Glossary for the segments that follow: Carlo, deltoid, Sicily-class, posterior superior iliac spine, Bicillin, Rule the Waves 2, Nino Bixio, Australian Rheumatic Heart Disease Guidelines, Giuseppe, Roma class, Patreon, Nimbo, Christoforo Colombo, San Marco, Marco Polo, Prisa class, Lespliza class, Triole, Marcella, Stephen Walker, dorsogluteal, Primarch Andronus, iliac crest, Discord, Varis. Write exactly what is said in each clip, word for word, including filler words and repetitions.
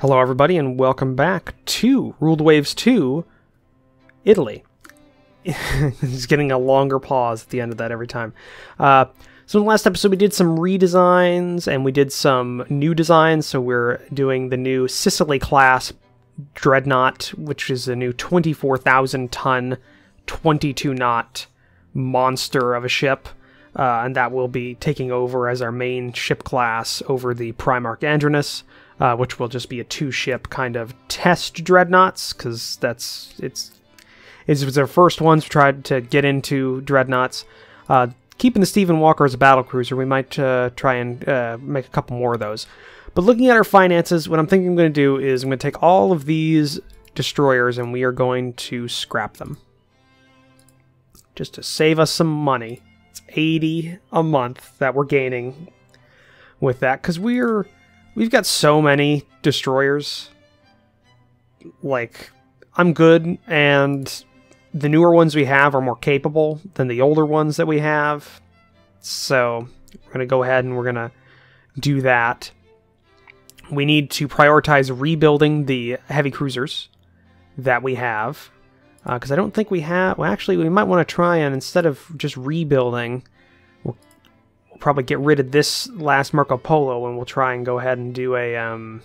Hello everybody and welcome back to Rule the Waves two, Italy. It's getting a longer pause at the end of that every time. Uh, so in the last episode we did some redesigns and we did some new designs. So we're doing the new Sicily-class dreadnought, which is a new twenty-four thousand ton, twenty-two knot monster of a ship. Uh, and that will be taking over as our main ship class over the Primarch Andronus. Uh, which will just be a two-ship kind of test dreadnoughts, because that's it's it was their first ones to try to get into dreadnoughts. Uh, keeping the Stephen Walker as a battle cruiser, we might uh, try and uh, make a couple more of those. But looking at our finances, what I'm thinking I'm going to do is I'm going to take all of these destroyers and we are going to scrap them, just to save us some money. It's eighty a month that we're gaining with that, because we're We've got so many destroyers. Like, I'm good, and the newer ones we have are more capable than the older ones that we have. So, we're going to go ahead and we're going to do that. We need to prioritize rebuilding the heavy cruisers that we have. Because uh, I don't think we have... Well, actually, we might want to try and, instead of just rebuilding... probably get rid of this last Marco Polo, and we'll try and go ahead and do a um,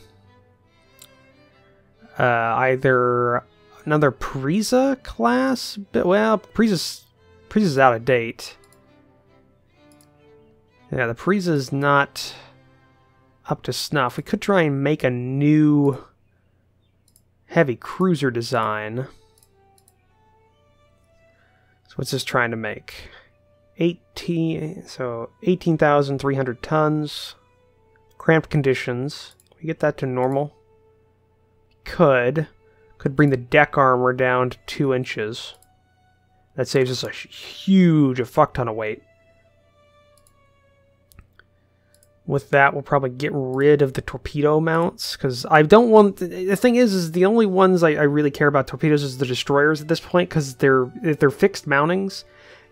uh, either another Prisa class. But, well, Prisa's Prisa's out of date. Yeah, the Prisa's not up to snuff. We could try and make a new heavy cruiser design. So what's this trying to make? eighteen, so eighteen thousand three hundred tons, cramped conditions. We get that to normal. Could could bring the deck armor down to two inches. That saves us a huge, a fuck ton of weight. With that, we'll probably get rid of the torpedo mounts, because I don't want... The thing is, is the only ones I, I really care about torpedoes is the destroyers at this point, because they're if they're fixed mountings.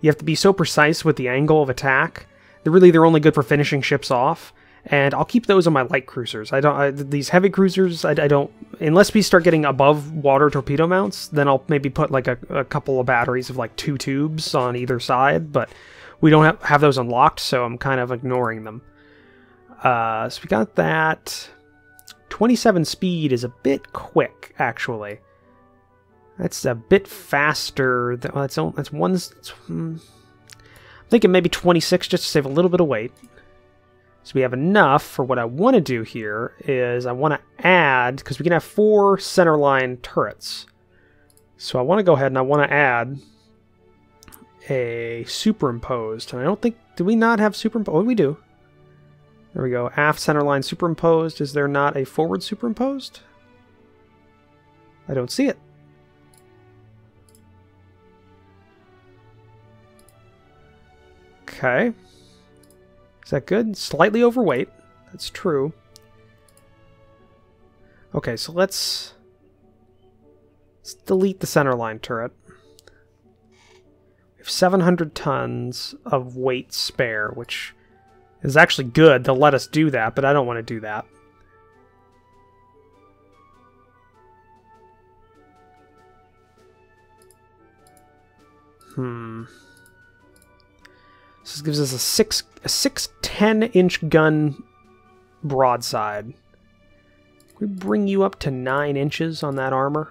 You have to be so precise with the angle of attack. They're really, they're only good for finishing ships off. And I'll keep those on my light cruisers. I don't I, these heavy cruisers. I, I don't unless we start getting above water torpedo mounts. Then I'll maybe put like a, a couple of batteries of like two tubes on either side. But we don't have, have those unlocked, so I'm kind of ignoring them. Uh, so we got that. twenty-seven speed is a bit quick, actually. That's a bit faster. Than, well, that's that's one. Hmm. I'm thinking maybe twenty-six just to save a little bit of weight. So we have enough for what I want to do here is I want to add, because we can have four centerline turrets. So I want to go ahead and I want to add a superimposed. And I don't think, do we not have superimposed? Oh, we do. There we go. Aft centerline superimposed. Is there not a forward superimposed? I don't see it. Okay. Is that good? Slightly overweight. That's true. Okay, so let's, let's delete the centerline turret. We have seven hundred tons of weight spare, which is actually good. They'll let us do that, but I don't want to do that. Hmm... This gives us a six, a six ten-inch gun broadside. We bring you up to nine inches on that armor.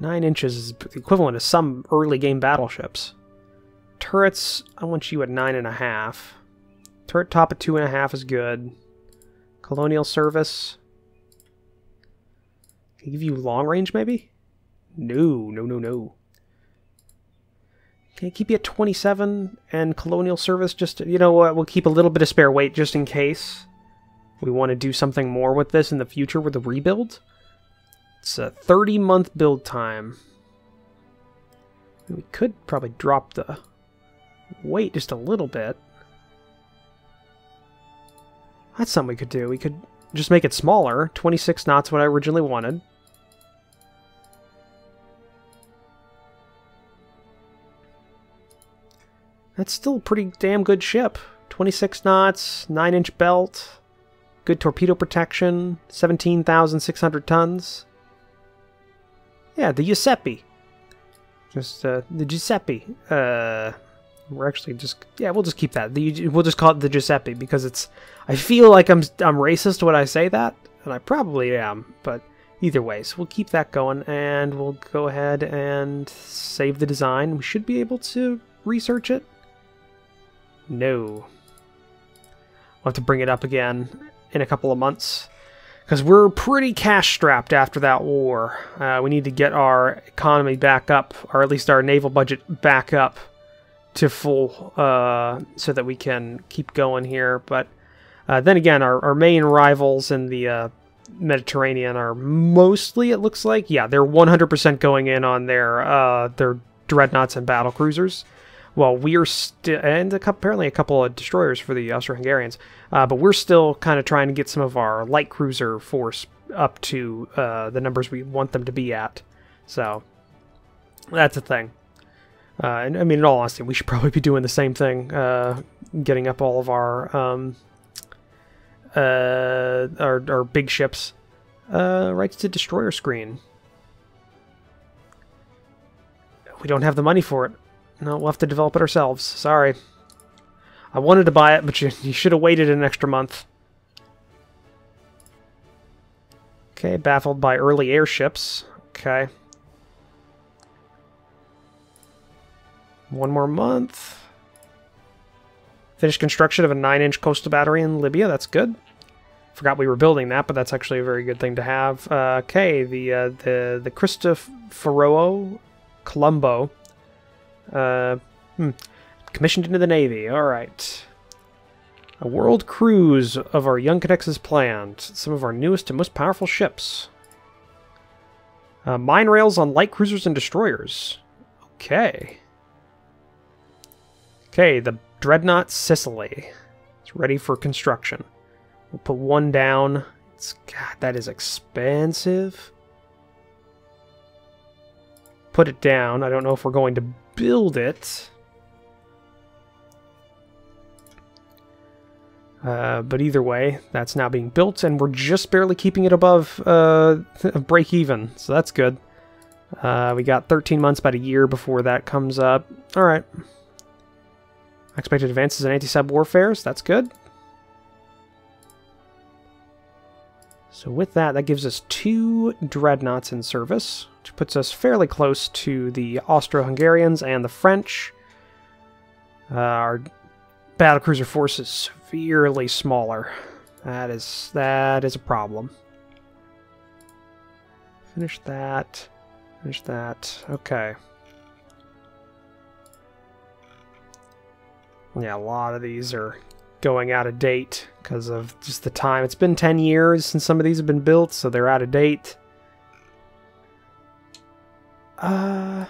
Nine inches is equivalent to some early-game battleships. Turrets, I want you at nine and a half. Turret top at two and a half is good. Colonial service. Can I give you long range, maybe? No, no, no, no. Can I keep you at twenty-seven and colonial service? Just, you know what, we'll keep a little bit of spare weight just in case we want to do something more with this in the future with the rebuild. It's a thirty month build time. We could probably drop the weight just a little bit. That's something we could do. We could just make it smaller. twenty-six knots, what I originally wanted. That's still a pretty damn good ship. twenty-six knots, nine inch belt, Good torpedo protection. seventeen thousand six hundred tons. Yeah, the Giuseppe. Just, uh, the Giuseppe. Uh, we're actually just, yeah, we'll just keep that. The, we'll just call it the Giuseppe because it's, I feel like I'm, I'm racist when I say that, and I probably am, but either way. So we'll keep that going, and we'll go ahead and save the design. We should be able to research it. No. We'll have to bring it up again in a couple of months, because we're pretty cash-strapped after that war. Uh, we need to get our economy back up, or at least our naval budget back up to full, uh, so that we can keep going here. But uh, then again, our, our main rivals in the uh, Mediterranean are mostly, it looks like, yeah, they're one hundred percent going in on their uh, their dreadnoughts and battle cruisers. Well, we're still, and a couple, apparently a couple of destroyers for the Austro-Hungarians, uh, but we're still kind of trying to get some of our light cruiser force up to uh, the numbers we want them to be at. So, that's a thing. Uh, and I mean, in all honesty, we should probably be doing the same thing, uh, getting up all of our, um, uh, our, our big ships uh, right to destroyer screen. We don't have the money for it. No, we'll have to develop it ourselves. Sorry. I wanted to buy it, but you, you should have waited an extra month. Okay, baffled by early airships. Okay. One more month. Finished construction of a nine inch coastal battery in Libya. That's good. Forgot we were building that, but that's actually a very good thing to have. Uh, okay, the, uh, the, the Christoforo Colombo. Uh, hmm. Commissioned into the Navy. All right. A world cruise of our Young Cadets is planned. Some of our newest and most powerful ships. Uh, mine rails on light cruisers and destroyers. Okay. Okay, the Dreadnought Sicily. It's ready for construction. We'll put one down. It's, God, that is expensive. Put it down. I don't know if we're going to build it. Uh, but either way, that's now being built, and we're just barely keeping it above uh, break even, so that's good. Uh, we got thirteen months, about a year before that comes up. Alright. Expected advances in anti-sub warfare, so that's good. So with that, that gives us two dreadnoughts in service, which puts us fairly close to the Austro-Hungarians and the French. Uh, our battlecruiser force is severely smaller. That is that is a problem. Finish that. Finish that. Okay. Yeah, a lot of these are going out of date because of just the time. It's been ten years since some of these have been built, so they're out of date. Uh,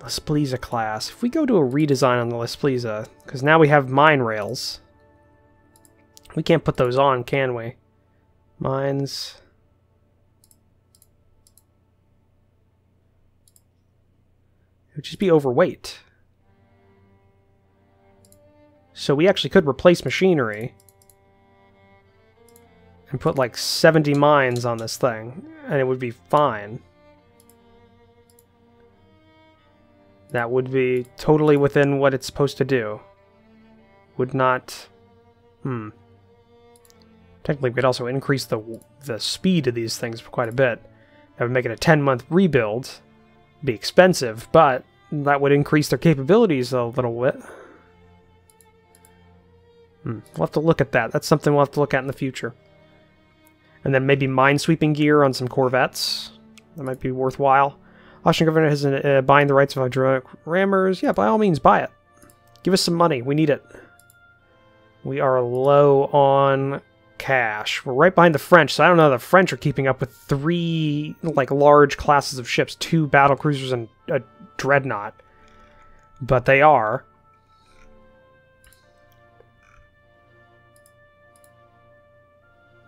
Lespliza class. If we go to a redesign on the Lespliza, because now we have mine rails. We can't put those on, can we? Mines. It would just be overweight. So we actually could replace machinery and put like seventy mines on this thing, and it would be fine. That would be totally within what it's supposed to do. Would not... Hmm. Technically, we could also increase the, the speed of these things quite a bit. That would make it a ten month rebuild. It'd be expensive, but that would increase their capabilities a little bit. Hmm. We'll have to look at that. That's something we'll have to look at in the future. And then maybe minesweeping gear on some corvettes. That might be worthwhile. Austrian government has been uh, buying the rights of hydraulic rammers. Yeah, by all means, buy it. Give us some money. We need it. We are low on cash. We're right behind the French, so I don't know. The French are keeping up with three like large classes of ships. Two battlecruisers and a dreadnought. But they are.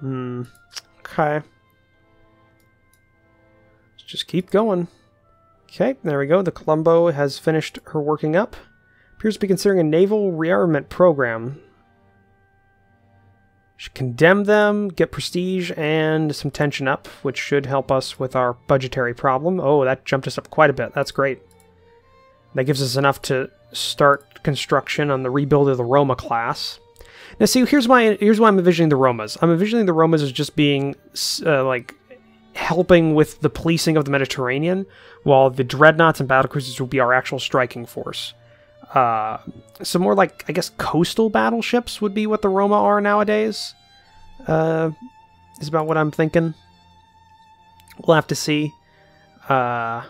Hmm. Okay. Let's just keep going. Okay, there we go. The Colombo has finished her working up. Appears to be considering a naval rearmament program. Should condemn them, get prestige, and some tension up, which should help us with our budgetary problem. Oh, that jumped us up quite a bit. That's great. That gives us enough to start construction on the rebuild of the Roma class. Now, see, here's why, here's why I'm envisioning the Romas. I'm envisioning the Romas as just being, uh, like, helping with the policing of the Mediterranean, while the dreadnoughts and battlecruisers will be our actual striking force. Uh, some more, like, I guess coastal battleships would be what the Roma are nowadays. Uh, is about what I'm thinking. We'll have to see. Uh,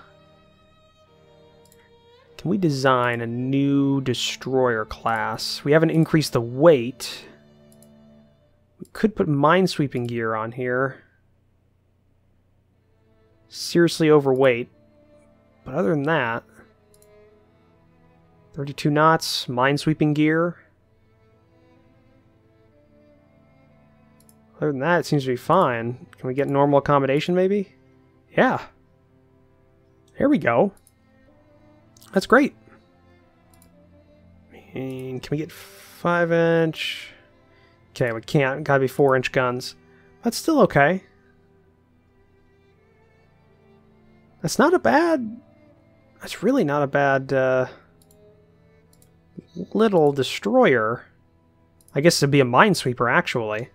can we design a new destroyer class? We haven't increased the weight. We could put minesweeping gear on here. Seriously overweight. But other than that... thirty-two knots, minesweeping gear. Other than that, it seems to be fine. Can we get normal accommodation, maybe? Yeah. Here we go. That's great. And can we get five inch? Okay, we can't. Gotta be four inch guns. That's still okay. That's not a bad... That's really not a bad... Uh, little destroyer. I guess it'd be a minesweeper, actually,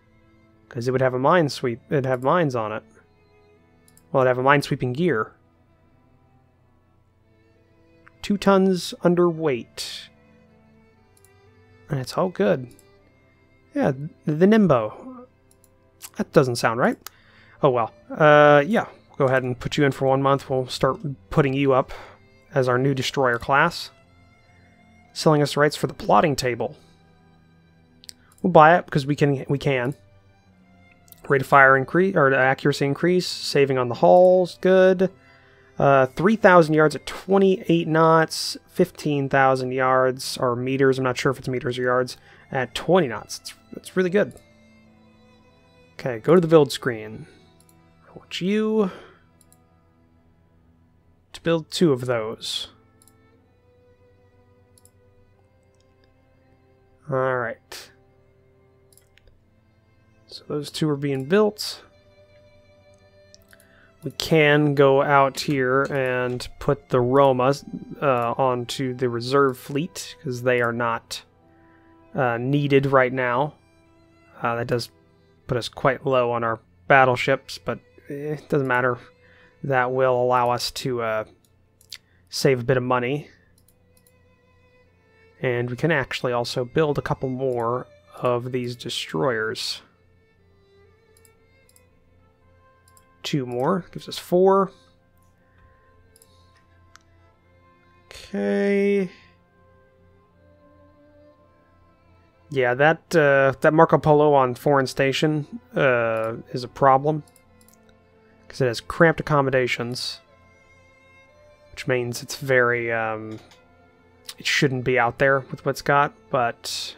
because it would have a minesweep. It'd have mines on it. Well, it'd have a minesweeping gear. Two tons underweight, and it's all good. Yeah, the Nimbo. That doesn't sound right. Oh well. Uh, yeah. We'll go ahead and put you in for one month. We'll start putting you up as our new destroyer class. Selling us rights for the plotting table. We'll buy it because we can. We can. Rate of fire increase or accuracy increase. Saving on the hulls, good. Uh, Three thousand yards at twenty-eight knots. Fifteen thousand yards or meters. I'm not sure if it's meters or yards at twenty knots. It's it's really good. Okay, go to the build screen. I want you to build two of those. Alright. So those two are being built. We can go out here and put the Roma uh, onto the reserve fleet, because they are not uh, needed right now. Uh, that does put us quite low on our battleships, but it doesn't matter. That will allow us to uh, save a bit of money. And we can actually also build a couple more of these destroyers. Two more. Gives us four. Okay. Yeah, that uh, that Marco Polo on Foreign Station uh, is a problem. Because it has cramped accommodations. Which means it's very... Um, It shouldn't be out there with what's got, but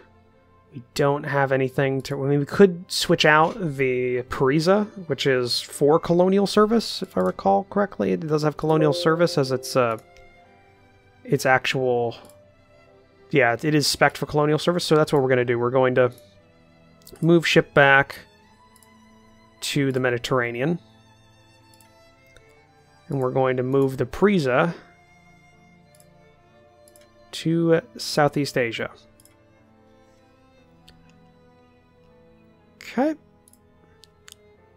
we don't have anything to... I mean, we could switch out the Prisa, which is for colonial service, if I recall correctly. It does have colonial service as its uh, its actual... Yeah, it is spec'd for colonial service, so that's what we're going to do. We're going to move ship back to the Mediterranean. And we're going to move the Prisa to Southeast Asia. Okay.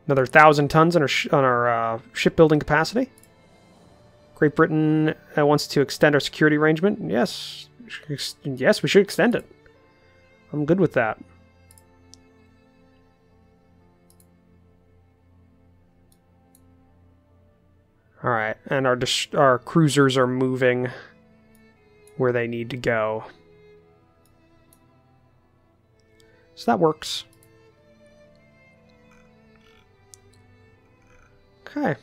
Another thousand tons on our, sh on our uh, shipbuilding capacity. Great Britain uh, wants to extend our security arrangement. Yes. Ex yes, we should extend it. I'm good with that. Alright, and our, dis our cruisers are moving where they need to go. So that works. Okay. A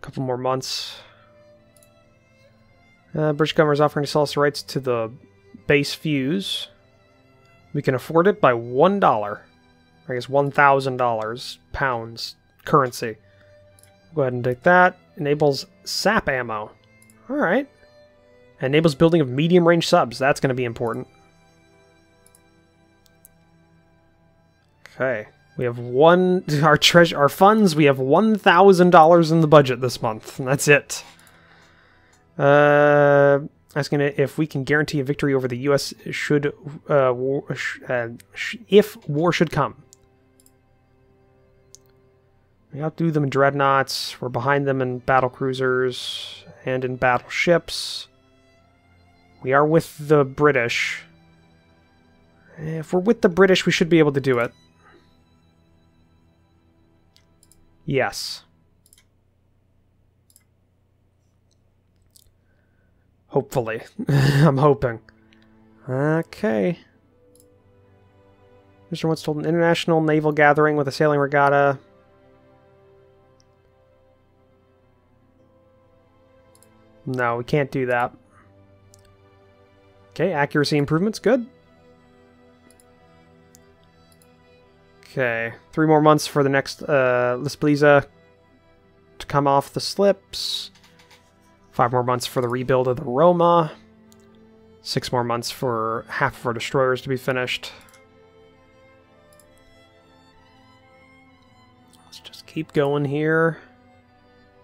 couple more months. Uh, British government is offering to sell us the rights to the base fuse. We can afford it by one dollar. I guess one thousand dollars pounds currency. Go ahead and take that. Enables sap ammo. Alright. Enables building of medium-range subs. That's going to be important. Okay. We have one... Our treasure... Our funds, we have one thousand dollars in the budget this month. And that's it. Uh... Asking if we can guarantee a victory over the U S should... Uh, war, sh uh, sh if war should come. We outdo them in dreadnoughts. We're behind them in battlecruisers and in battleships. We are with the British. If we're with the British, we should be able to do it. Yes. Hopefully. I'm hoping. Okay. Mister Once told an international naval gathering with a sailing regatta. No, we can't do that. Okay, accuracy improvements, good. Okay, three more months for the next uh, Lespliza to come off the slips. Five more months for the rebuild of the Roma. Six more months for half of our destroyers to be finished. Let's just keep going here.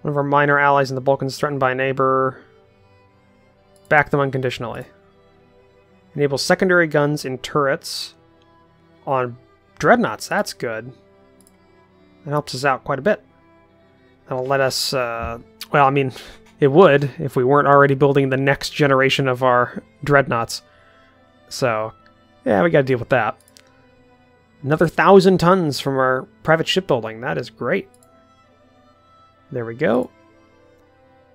One of our minor allies in the Balkans threatened by a neighbor. Back them unconditionally. Enable secondary guns in turrets on dreadnoughts. That's good. That helps us out quite a bit. That'll let us... Uh, well, I mean, it would if we weren't already building the next generation of our dreadnoughts. So, yeah, we gotta deal with that. Another thousand tons from our private shipbuilding. That is great. There we go.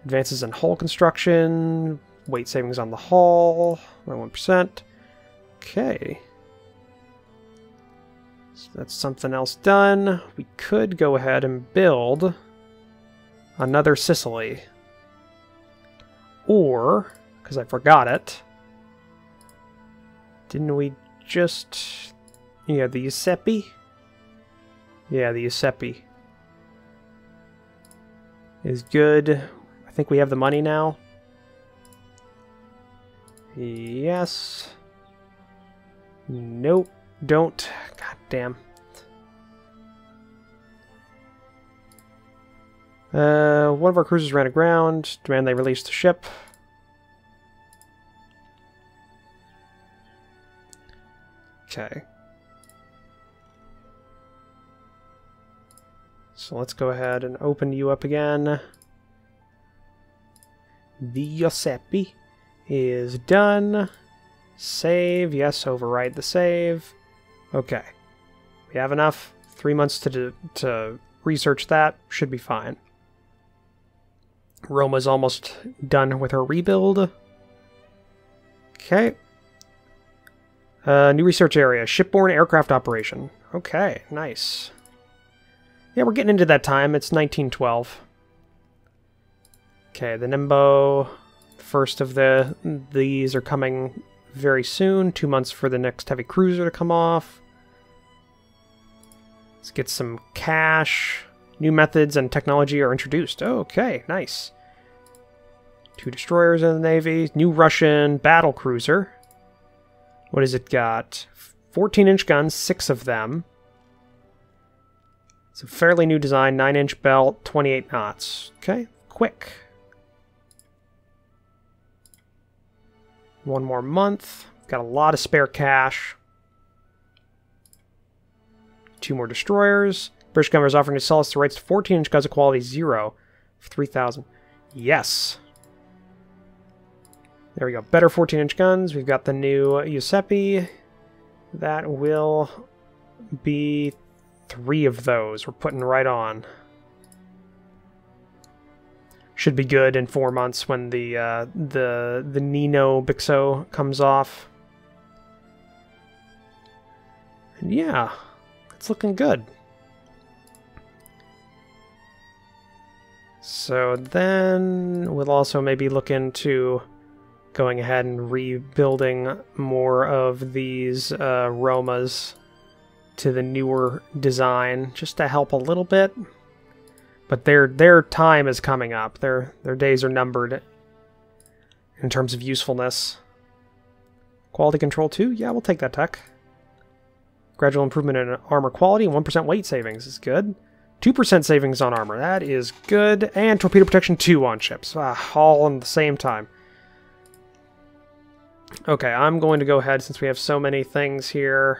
Advances in hull construction. Weight savings on the hull. By one percent. Okay. So that's something else done. We could go ahead and build another Sicily. Or, because I forgot it, didn't we just... Yeah, the Giuseppe? Yeah, the Giuseppe is good. I think we have the money now. Yes. Nope. Don't. God damn. Uh, one of our cruisers ran aground. Demand they release the ship. Okay. So let's go ahead and open you up again. The Giuseppe is done. Save. Yes, overwrite the save. Okay. We have enough. Three months to, do, to research that. Should be fine. Roma's almost done with her rebuild. Okay. Uh, new research area. Shipborne aircraft operation. Okay, nice. Yeah, we're getting into that time. It's nineteen twelve. Okay, the Nimbo, first of the these are coming very soon. Two months for the next heavy cruiser to come off. Let's get some cash. New methods and technology are introduced. Okay, nice. Two destroyers in the Navy. New Russian battle cruiser. What has it got? fourteen inch guns, six of them. It's a fairly new design, nine inch belt, twenty-eight knots. Okay, quick. One more month. Got a lot of spare cash. Two more destroyers. British government is offering to sell us the rights to fourteen inch guns of quality zero for three thousand. Yes. There we go. Better fourteen inch guns. We've got the new Giuseppe. That will be... Three of those we're putting right on. Should be good in four months when the uh, the the Nino Bixio comes off. And yeah, it's looking good. So then we'll also maybe look into going ahead and rebuilding more of these uh, Romas to the newer design, just to help a little bit. But their their time is coming up. Their their days are numbered in terms of usefulness. Quality control too? Yeah, we'll take that tech. Gradual improvement in armor quality and one percent weight savings is good. two percent savings on armor, that is good. And torpedo protection two on ships, ah, all in the same time. Okay, I'm going to go ahead, since we have so many things here.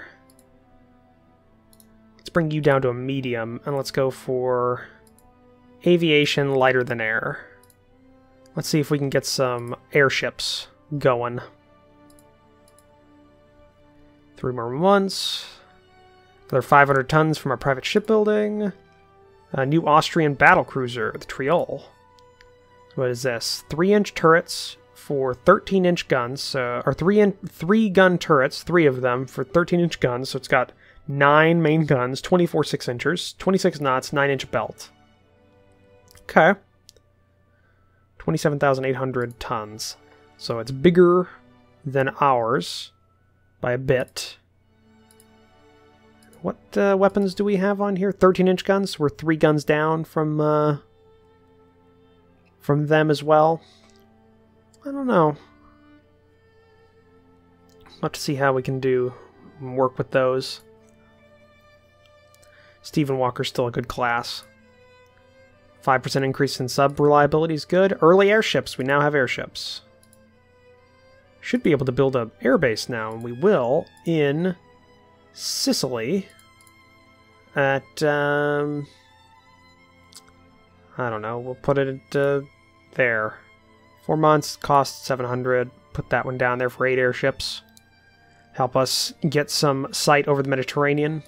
Let's bring you down to a medium, and let's go for aviation, lighter than air. Let's see if we can get some airships going. Three more months. Another five hundred tons from our private shipbuilding. A new Austrian battlecruiser, the Triole. What is this? Three-inch turrets for thirteen-inch guns, so, or three-in, three-gun turrets, three of them for thirteen-inch guns. So it's got nine main guns, twenty-four six-inchers, twenty-six knots, nine-inch belt. Okay. twenty-seven thousand eight hundred tons. So it's bigger than ours by a bit. What uh, weapons do we have on here? thirteen-inch guns. We're three guns down from uh, from them as well. I don't know. We'll have to see how we can do work with those. Stephen Walker's still a good class. five percent increase in sub reliability is good. Early airships. We now have airships. Should be able to build an airbase now, and we will in Sicily at, um, I don't know, we'll put it at, uh, there. Four months, cost seven hundred, put that one down there for eight airships. Help us get some sight over the Mediterranean.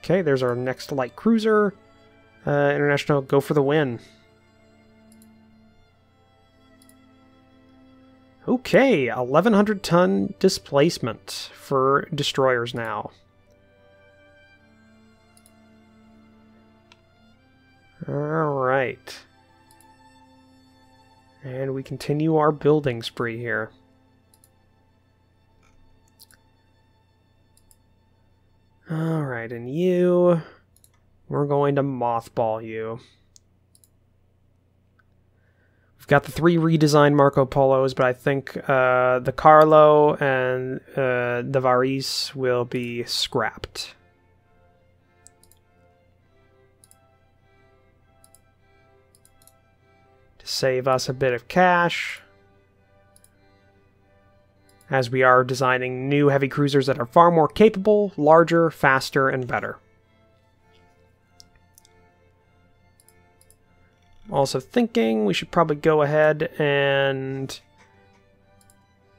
Okay, there's our next light cruiser. Uh, international, go for the win. Okay, eleven hundred ton displacement for destroyers now. Alright. And we continue our building spree here. Alright, and you... we're going to mothball you. We've got the three redesigned Marco Polos, but I think uh, the Carlo and uh, the Varis will be scrapped. To save us a bit of cash, as we are designing new heavy cruisers that are far more capable, larger, faster, and better. Also thinking we should probably go ahead and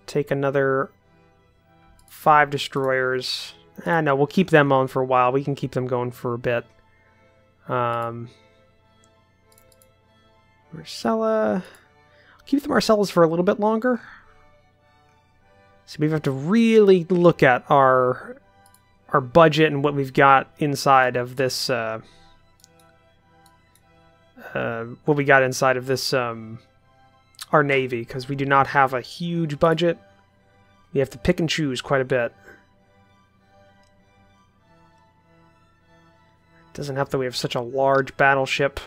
take another five destroyers. Ah, no, we'll keep them on for a while. We can keep them going for a bit. Um, Marcella. I'll keep the Marcellas for a little bit longer. So we have to really look at our our budget and what we've got inside of this... Uh, Uh, what we got inside of this, um, our navy, because we do not have a huge budget. We have to pick and choose quite a bit. Doesn't help that we have such a large battleship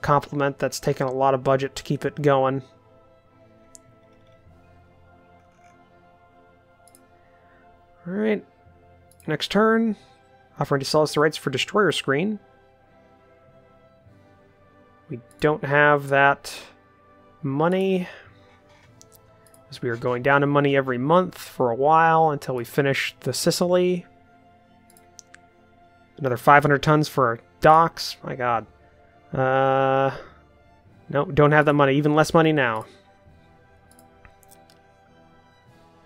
complement that's taken a lot of budget to keep it going. Alright, next turn. Offering to sell us the rights for destroyer screen. We don't have that money, as we are going down in money every month for a while until we finish the Sicily. Another five hundred tons for our docks. My God. Uh, no, don't have that money. Even less money now.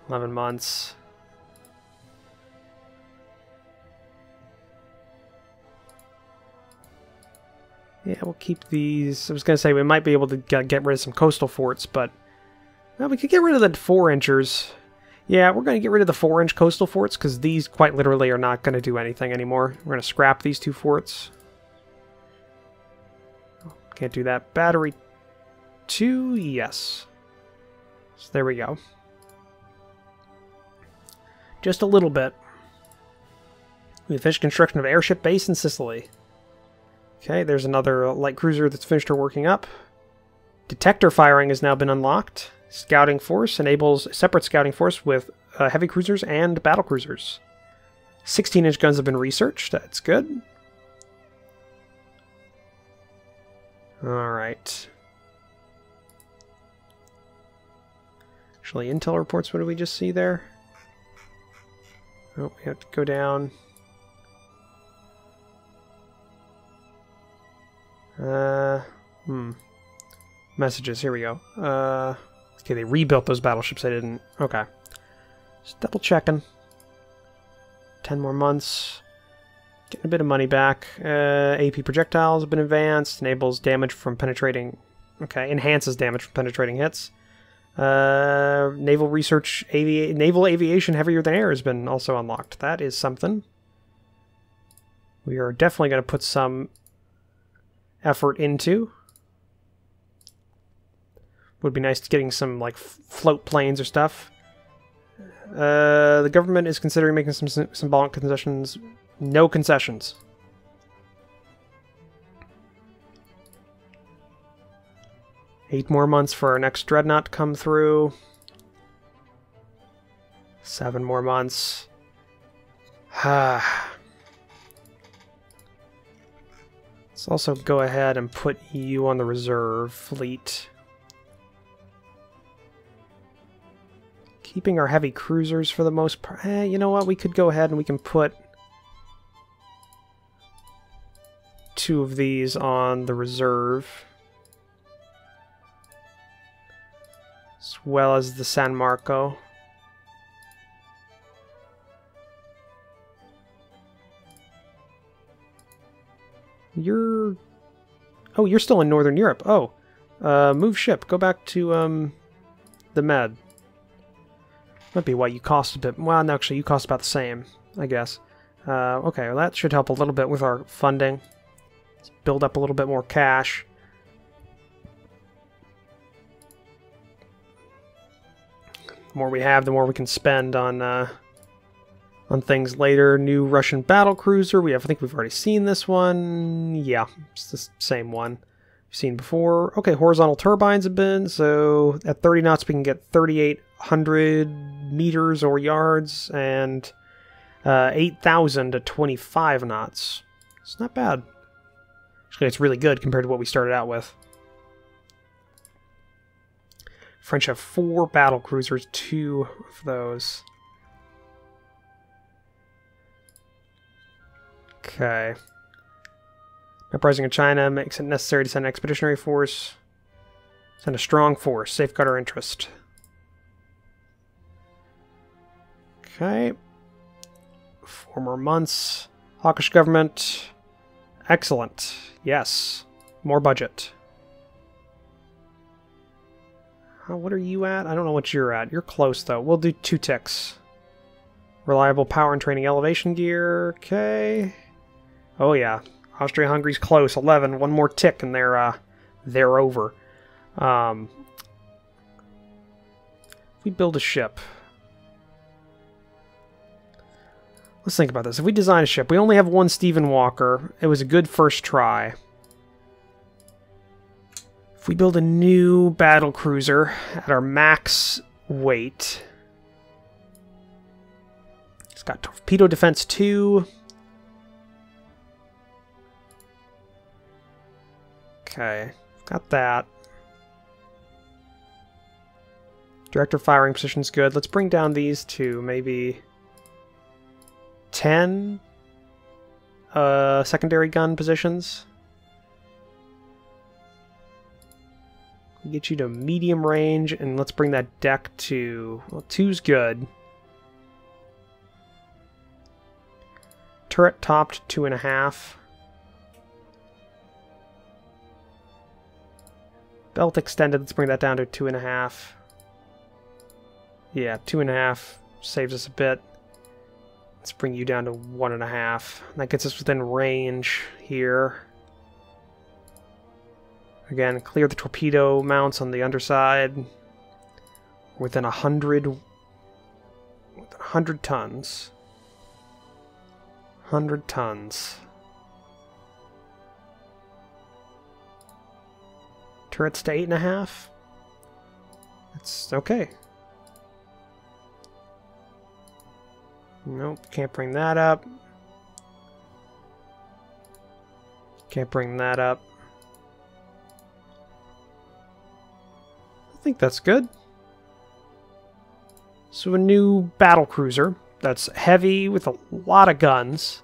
eleven months. Yeah, we'll keep these. I was going to say we might be able to get rid of some coastal forts, but... well, we could get rid of the four-inchers. Yeah, we're going to get rid of the four-inch coastal forts, because these quite literally are not going to do anything anymore. We're going to scrap these two forts. Can't do that. Battery two, yes. So there we go. Just a little bit. We finished construction of airship base in Sicily. Okay, there's another light cruiser that's finished her working up. Detector firing has now been unlocked. Scouting Force enables a separate Scouting Force with uh, heavy cruisers and battle cruisers. sixteen inch guns have been researched. That's good. Alright. Actually, intel reports, what did we just see there? Oh, we have to go down. Uh, hmm. Messages, here we go. Uh, okay, they rebuilt those battleships, they didn't. Okay. Just double checking. Ten more months. Getting a bit of money back. Uh, A P projectiles have been advanced. Enables damage from penetrating... Okay, enhances damage from penetrating hits. Uh, naval research... Avi naval aviation heavier than air has been also unlocked. That is something. We are definitely going to put some effort into. Would be nice getting some, like, float planes or stuff. Uh, the government is considering making some sy symbolic concessions. No concessions. Eight more months for our next dreadnought to come through. Seven more months. Let's also go ahead and put you on the reserve fleet. Keeping our heavy cruisers for the most part. Eh, you know what? We could go ahead and we can put two of these on the reserve. As well as the San Marco. You're... Oh, you're still in Northern Europe. Oh. Uh, move ship. Go back to, um... the Med. Might be why you cost a bit... Well, no, actually, you cost about the same, I guess. Uh, okay, well, that should help a little bit with our funding. Let's build up a little bit more cash. The more we have, the more we can spend on, uh, on things later. New Russian battle cruiser. We have, I think we've already seen this one. Yeah, it's the same one we've seen before. Okay, horizontal turbines have been, so at thirty knots we can get thirty-eight hundred meters or yards, and uh, eight thousand to twenty-five knots. It's not bad. Actually, it's really good compared to what we started out with. French have four battle cruisers, two of those. Okay. Uprising of China makes it necessary to send an expeditionary force. Send a strong force. Safeguard our interest. Okay. Four more months. Hawkish government. Excellent. Yes. More budget. Oh, what are you at? I don't know what you're at. You're close, though. We'll do two ticks. Reliable power and training elevation gear. Okay. Oh, yeah. Austria-Hungary's close. eleven. One more tick, and they're, uh, they're over. Um, if we build a ship... Let's think about this. If we design a ship, we only have one Stephen Walker. It was a good first try. If we build a new battle cruiser at our max weight, it's got torpedo defense two. Okay, got that. Director firing position's good. Let's bring down these two, maybe. ten uh, secondary gun positions. Get you to medium range, and let's bring that deck to... Well, two's good. Turret topped, two and a half. Belt extended, let's bring that down to two and a half. Yeah, two and a half saves us a bit. Let's bring you down to one and a half. That gets us within range here. Again, clear the torpedo mounts on the underside. Within a hundred... Within a hundred tons. Hundred tons. Turrets to eight and a half. It's okay. Nope, can't bring that up. Can't bring that up. I think that's good. So a new battle cruiser that's heavy with a lot of guns.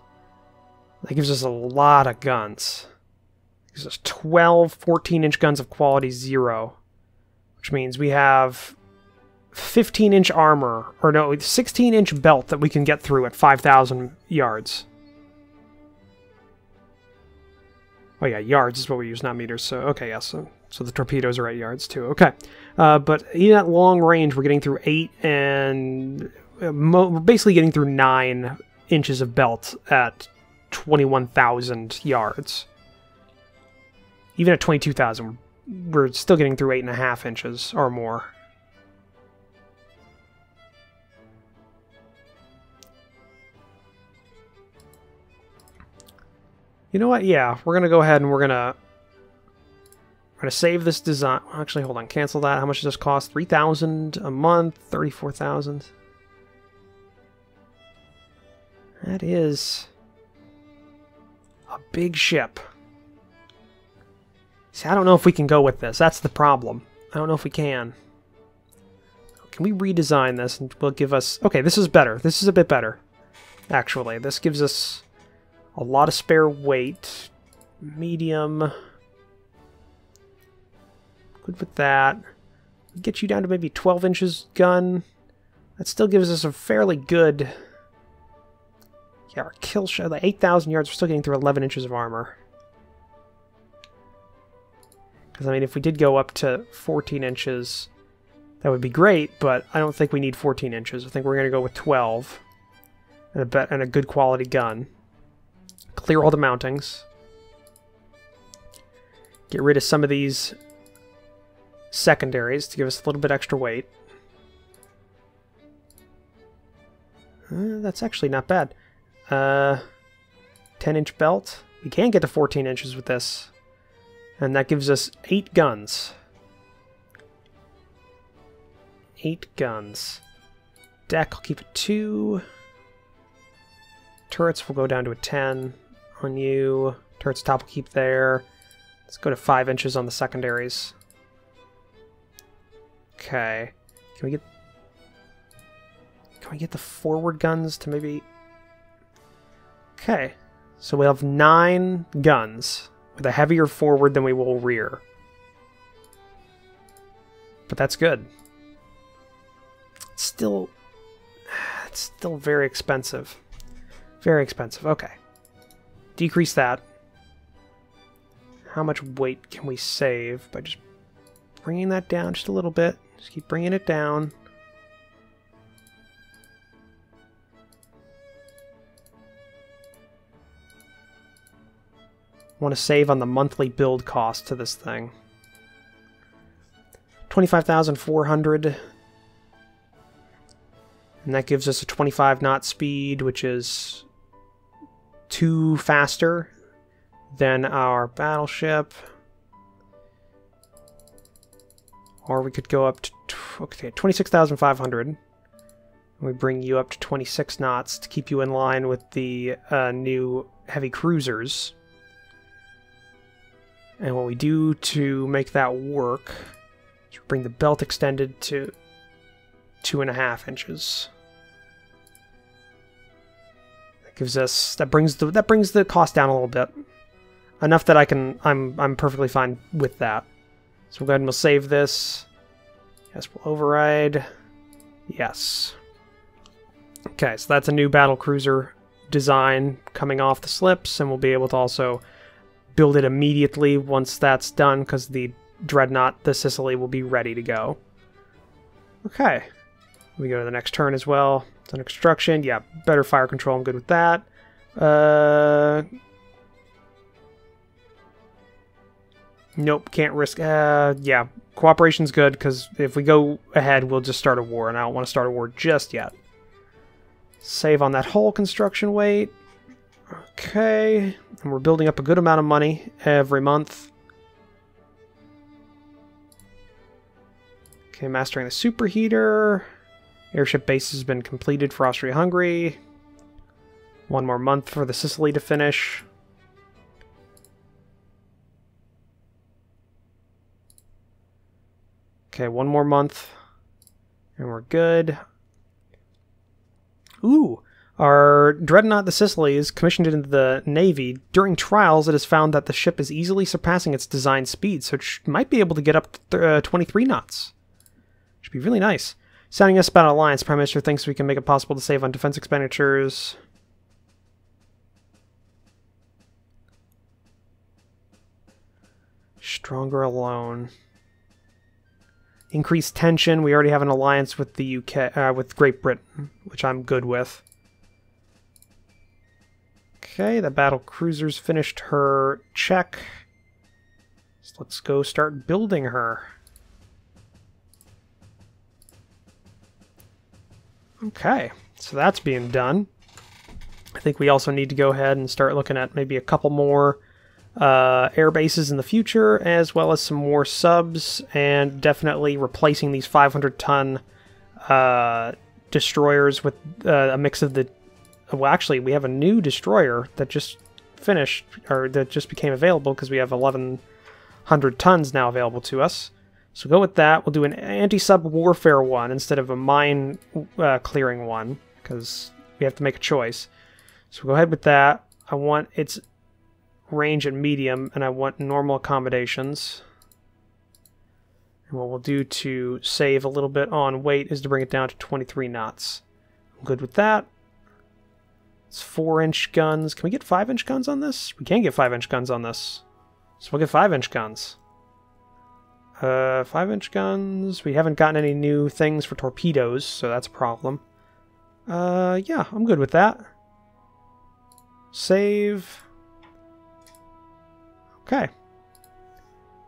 That gives us a lot of guns. It gives us twelve fourteen-inch guns of quality zero, which means we have fifteen-inch armor, or no, sixteen-inch belt that we can get through at five thousand yards. Oh yeah, yards is what we use, not meters. So okay, yeah, so, so the torpedoes are at yards too. Okay, uh, but even at long range, we're getting through eight and uh, mo we're basically getting through nine inches of belt at twenty-one thousand yards. Even at twenty-two thousand, we're still getting through eight and a half inches or more. You know what? Yeah, we're gonna go ahead and we're gonna we're gonna save this design. Actually, hold on. Cancel that. How much does this cost? Three thousand a month. Thirty-four thousand. That is a big ship. See, I don't know if we can go with this. That's the problem. I don't know if we can. Can we redesign this? And will give us. Okay, this is better. This is a bit better. Actually, this gives us a lot of spare weight. Medium. Good with that. Get you down to maybe twelve inches gun. That still gives us a fairly good... Yeah, our kill shot. Like eight thousand yards, we're still getting through eleven inches of armor. Because, I mean, if we did go up to fourteen inches, that would be great, but I don't think we need fourteen inches. I think we're going to go with twelve. And a, bet and a good quality gun. Clear all the mountings. Get rid of some of these secondaries to give us a little bit extra weight. Uh, that's actually not bad. Uh, ten-inch belt. We can get to fourteen inches with this. And that gives us eight guns. Eight guns. Deck, I'll keep it two. Turrets will go down to a ten. On you. Turrets top will keep there. Let's go to five inches on the secondaries. Okay. Can we get... Can we get the forward guns to maybe... Okay. So we have nine guns. With a heavier forward than we will rear. But that's good. It's still... It's still very expensive. Very expensive. Okay. Decrease that. How much weight can we save by just bringing that down just a little bit? Just keep bringing it down. I want to save on the monthly build cost to this thing. twenty-five thousand four hundred. And that gives us a twenty-five knot speed, which is two faster than our battleship. Or we could go up to okay, twenty-six thousand five hundred. We bring you up to twenty-six knots to keep you in line with the uh, new heavy cruisers. And what we do to make that work is bring the belt extended to two and a half inches. That gives us that brings the that brings the cost down a little bit, enough that I can I'm I'm perfectly fine with that. So we'll go ahead and we'll save this. Yes, we'll override. Yes. Okay, so that's a new battle cruiser design coming off the slips, and we'll be able to also build it immediately once that's done, because the Dreadnought, the Sicily, will be ready to go. Okay. We go to the next turn as well. It's under construction. Yeah, better fire control. I'm good with that. Uh, nope, can't risk... Uh, yeah, cooperation's good, because if we go ahead, we'll just start a war, and I don't want to start a war just yet. Save on that whole construction weight. Okay, and we're building up a good amount of money every month. Okay, mastering the superheater. Airship base has been completed for Austria-Hungary. One more month for the Sicily to finish. Okay, one more month. And we're good. Ooh! Our dreadnought, the Sicily, is commissioned into the Navy. During trials, it is found that the ship is easily surpassing its design speed, so it might be able to get up to uh, twenty-three knots. Should be really nice. Sounding us about alliance, Prime Minister thinks we can make it possible to save on defense expenditures. Stronger alone. Increased tension. We already have an alliance with the U K, uh, with Great Britain, which I'm good with. Okay, the battle cruiser's finished her check. So let's go start building her. Okay, so that's being done. I think we also need to go ahead and start looking at maybe a couple more uh, air bases in the future, as well as some more subs, and definitely replacing these five hundred ton uh, destroyers with uh, a mix of the... Well, actually, we have a new destroyer that just finished, or that just became available, because we have eleven hundred tons now available to us. So we'll go with that. We'll do an anti-sub warfare one instead of a mine uh, clearing one, because we have to make a choice. So we'll go ahead with that. I want its range at medium, and I want normal accommodations. And what we'll do to save a little bit on weight is to bring it down to twenty-three knots. I'm good with that. It's four inch guns. Can we get five inch guns on this? We can get five inch guns on this. So we'll get five inch guns. Uh, five inch guns... We haven't gotten any new things for torpedoes, so that's a problem. Uh, yeah, I'm good with that. Save. Okay.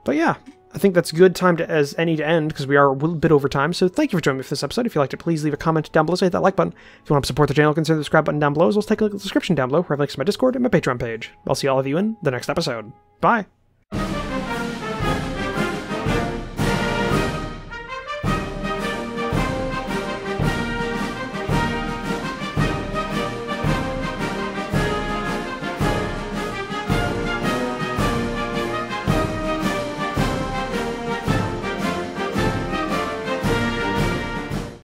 But yeah, I think that's a good time to, as any to end, because we are a little bit over time, so thank you for joining me for this episode. If you liked it, please leave a comment down below, so hit that like button. If you want to support the channel, consider the subscribe button down below, as well as take a look at the description down below, where I have links to my Discord and my Patreon page. I'll see all of you in the next episode. Bye!